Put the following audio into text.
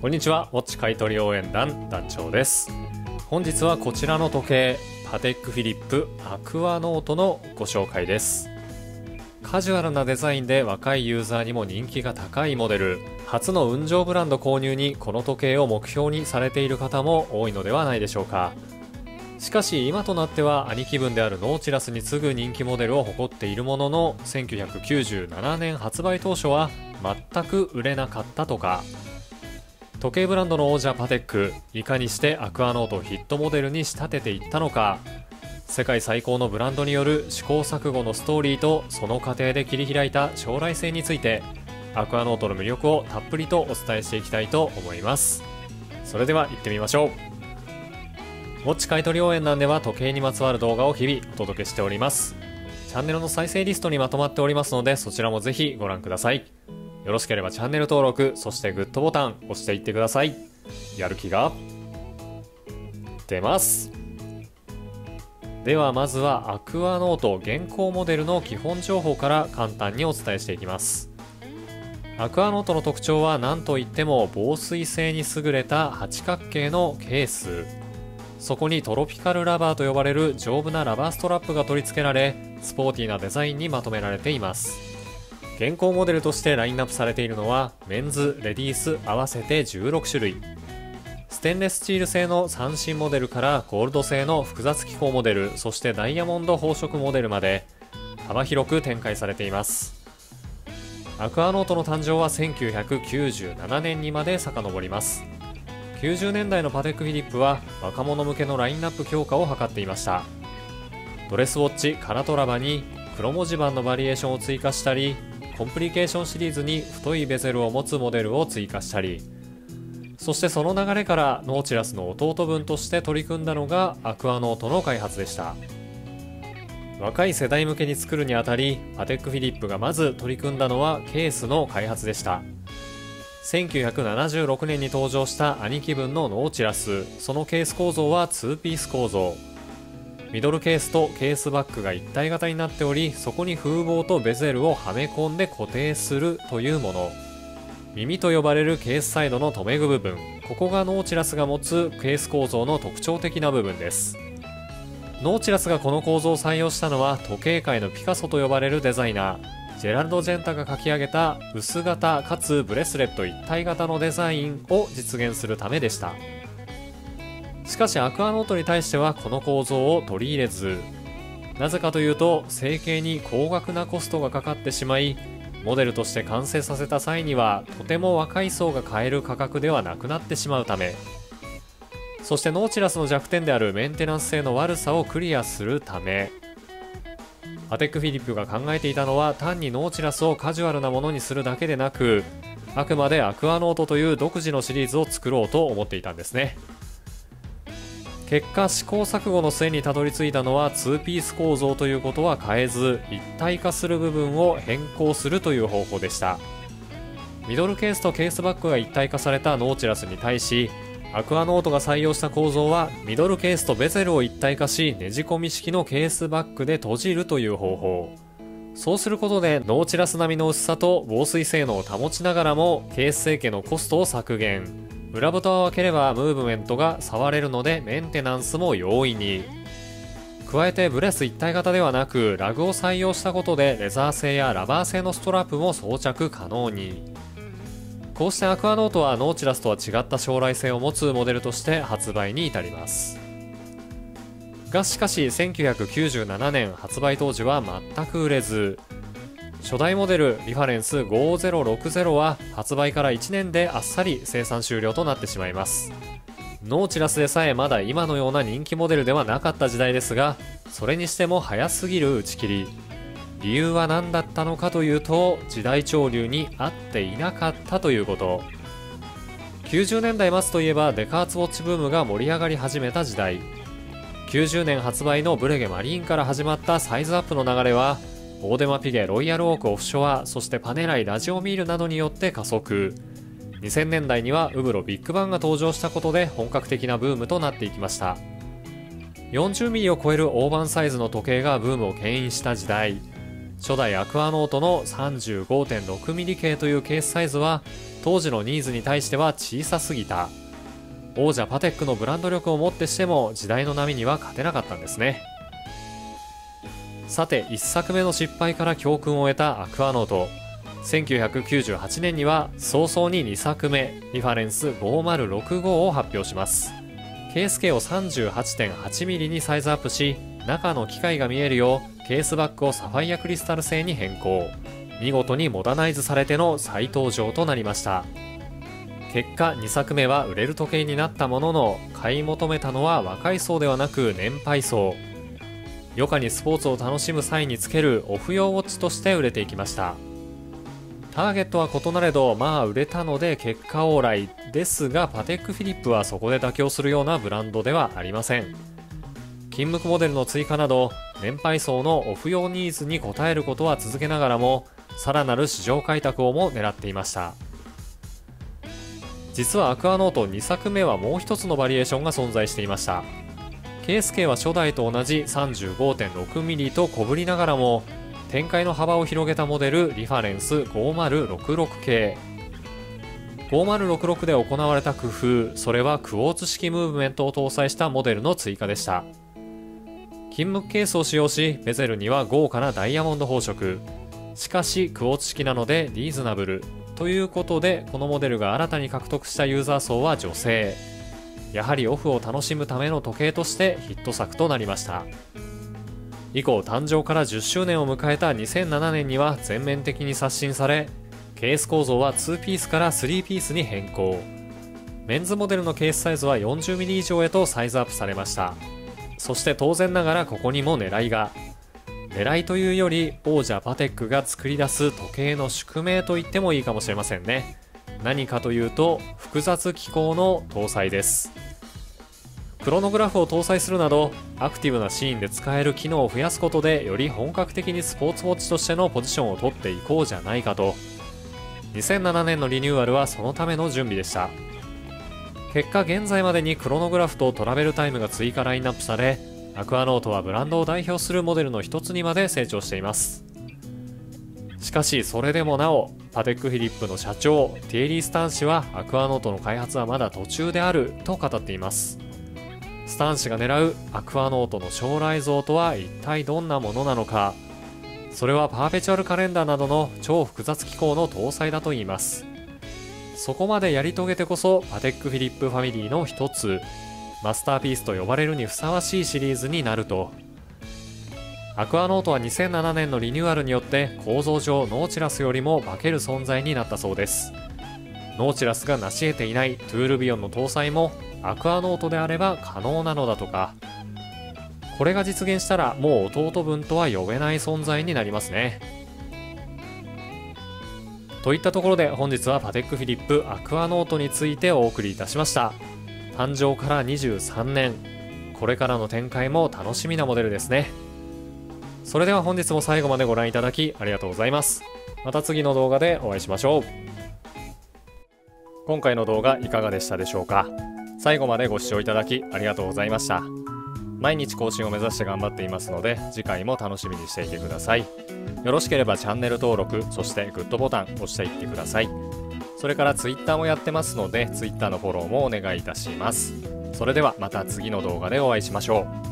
こんにちは、ウォッチ買取応援団団長です。本日はこちらの時計、パテックフィリップアクアノートのご紹介です。カジュアルなデザインで若いユーザーにも人気が高いモデル、初の運上ブランド購入にこの時計を目標にされている方も多いのではないでしょうか。しかし今となっては兄貴分であるノーチラスに次ぐ人気モデルを誇っているものの、1997年発売当初は全く売れなかったとか。時計ブランドの王者パテック、いかにしてアクアノートをヒットモデルに仕立てていったのか。世界最高のブランドによる試行錯誤のストーリーとその過程で切り開いた将来性について、アクアノートの魅力をたっぷりとお伝えしていきたいと思います。それでは行ってみましょう。ウォッチ買取応援団では時計にまつわる動画を日々お届けしております。チャンネルの再生リストにまとまっておりますので、そちらもぜひご覧ください。よろしければチャンネル登録、そしてグッドボタン押していってください。やる気が出ます。ではまずはアクアノート現行モデルの基本情報から簡単にお伝えしていきます。アクアノートの特徴は何といっても防水性に優れた八角形のケース、そこにトロピカルラバーと呼ばれる丈夫なラバーストラップが取り付けられ、スポーティーなデザインにまとめられています。現行モデルとしてラインナップされているのはメンズ、レディース合わせて16種類、ステンレススチール製の三芯モデルからゴールド製の複雑機構モデル、そしてダイヤモンド宝飾モデルまで幅広く展開されています。アクアノートの誕生は1997年にまで遡ります。90年代のパテックフィリップは若者向けのラインナップ強化を図っていました。ドレスウォッチ、カラトラバに黒文字盤のバリエーションを追加したり、コンプリケーションシリーズに太いベゼルを持つモデルを追加したり、そしてその流れからノーチラスの弟分として取り組んだのがアクアノートの開発でした。若い世代向けに作るにあたり、パテックフィリップがまず取り組んだのはケースの開発でした。1976年に登場した兄貴分のノーチラス、そのケース構造は2ピース構造、ミドルケースとケースバッグが一体型になっており、そこに風防とベゼルをはめ込んで固定するというもの。耳と呼ばれるケースサイドの留め具部分、ここがノーチラスが持つケース構造の特徴的な部分です。ノーチラスがこの構造を採用したのは、時計界のピカソと呼ばれるデザイナージェラルド・ジェンタが書き上げた薄型かつブレスレット一体型のデザインを実現するためでした。しかしアクアノートに対してはこの構造を取り入れず、なぜかというと成形に高額なコストがかかってしまい、モデルとして完成させた際にはとても若い層が買える価格ではなくなってしまうため、そしてノーチラスの弱点であるメンテナンス性の悪さをクリアするため、パテックフィリップが考えていたのは単にノーチラスをカジュアルなものにするだけでなく、あくまでアクアノートという独自のシリーズを作ろうと思っていたんですね。結果試行錯誤の末にたどり着いたのは2ピース構造ということは変えず、一体化する部分を変更するという方法でした。ミドルケースとケースバッグが一体化されたノーチラスに対し、アクアノートが採用した構造はミドルケースとベゼルを一体化し、ねじ込み式のケースバッグで閉じるという方法。そうすることでノーチラス並みの薄さと防水性能を保ちながらもケース成形のコストを削減、裏蓋を開ければムーブメントが触れるのでメンテナンスも容易に。加えてブレス一体型ではなくラグを採用したことでレザー製やラバー製のストラップも装着可能に。こうしてアクアノートはノーチラスとは違った将来性を持つモデルとして発売に至ります。がしかし1997年発売当時は全く売れず、初代モデルリファレンス5060は発売から1年であっさり生産終了となってしまいます。ノーチラスでさえまだ今のような人気モデルではなかった時代ですが、それにしても早すぎる打ち切り。理由は何だったのかというと、時代潮流に合っていなかったということ。90年代末といえばデカーツウォッチブームが盛り上がり始めた時代、90年発売のブレゲマリーンから始まったサイズアップの流れはオーデマピゲ、ロイヤルオーク、オフショア、そしてパネライ、ラジオミールなどによって加速。2000年代にはウブロ、ビッグバンが登場したことで本格的なブームとなっていきました。40mm を超える大判サイズの時計がブームを牽引した時代、初代アクアノートの 35.6 ミリ径というケースサイズは当時のニーズに対しては小さすぎた。王者パテックのブランド力をもってしても時代の波には勝てなかったんですね。さて1作目の失敗から教訓を得たアクアノート、1998年には早々に2作目リファレンス5065を発表します。ケース径を 38.8 ミリにサイズアップし、中の機械が見えるようケースバッグをサファイアクリスタル製に変更、見事にモダナイズされての再登場となりました。結果2作目は売れる時計になったものの、買い求めたのは若い層ではなく年配層。余暇にスポーツを楽しむ際につけるオフ用ウォッチとして売れていきました。ターゲットは異なれどまあ売れたので結果往来ですが、パテックフィリップはそこで妥協するようなブランドではありません。金無垢モデルの追加など年配層のオフ用ニーズに応えることは続けながらも、さらなる市場開拓をも狙っていました。実はアクアノート2作目はもう一つのバリエーションが存在していました。ケース径は初代と同じ 35.6 ミリと小ぶりながらも展開の幅を広げたモデルリファレンス5066系。5066で行われた工夫、それはクオーツ式ムーブメントを搭載したモデルの追加でした。金無垢ケースを使用し、ベゼルには豪華なダイヤモンド宝飾、しかしクオーツ式なのでリーズナブルということで、このモデルが新たに獲得したユーザー層は女性。やはりオフを楽しむための時計としてヒット作となりました。以降誕生から10周年を迎えた2007年には全面的に刷新され、ケース構造は2ピースから3ピースに変更、メンズモデルのケースサイズは 40mm 以上へとサイズアップされました。そして当然ながらここにも狙いが、狙いというより王者パテックが作り出す時計の宿命と言ってもいいかもしれませんね。何かというと複雑機構の搭載です。クロノグラフを搭載するなどアクティブなシーンで使える機能を増やすことで、より本格的にスポーツウォッチとしてのポジションを取っていこうじゃないかと。2007年のリニューアルはそのための準備でした。結果現在までにクロノグラフとトラベルタイムが追加ラインナップされ、アクアノートはブランドを代表するモデルの一つにまで成長しています。しかしそれでもなおパテックフィリップの社長ティエリー・スタン氏はアクアノートの開発はまだ途中であると語っています。スタン氏が狙うアクアノートの将来像とは一体どんなものなのか。それはパーペチュアルカレンダーなどの超複雑機構の搭載だといいます。そこまでやり遂げてこそパテックフィリップファミリーの一つ、マスターピースと呼ばれるにふさわしいシリーズになると。アクアノートは2007年のリニューアルによって構造上ノーチラスよりも化ける存在になったそうです。ノーチラスが成し得ていないトゥールビヨンの搭載もアクアノートであれば可能なのだとか。これが実現したらもう弟分とは呼べない存在になりますね。といったところで本日はパテックフィリップアクアノートについてお送りいたしました。誕生から23年、これからの展開も楽しみなモデルですね。それでは本日も最後までご覧いただきありがとうございます。また次の動画でお会いしましょう。今回の動画いかがでしたでしょうか。最後までご視聴いただきありがとうございました。毎日更新を目指して頑張っていますので、次回も楽しみにしていてください。よろしければチャンネル登録、そしてグッドボタン押していってください。それから Twitter もやってますので、Twitter のフォローもお願いいたします。それではまた次の動画でお会いしましょう。